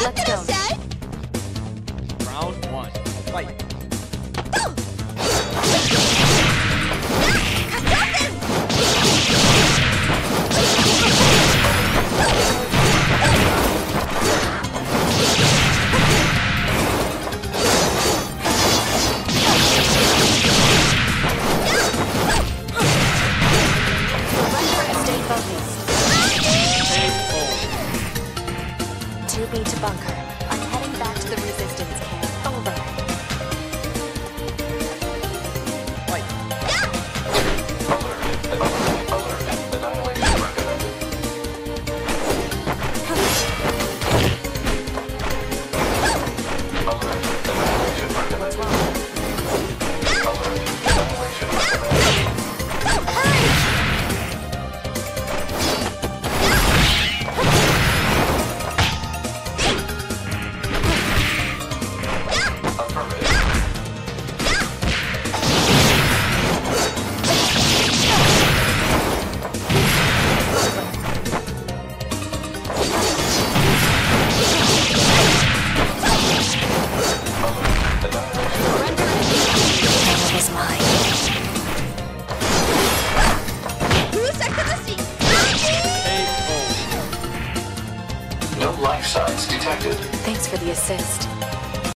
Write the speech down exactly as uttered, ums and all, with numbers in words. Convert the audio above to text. Let's go. Round one. Fight. Bunker. I'm heading back to the resistance camp. Over. Wait. Alert. Alert. Annihilation recommended. Alert. Annihilation recommended. Alert. Annihilation recommended. Thanks for the assist.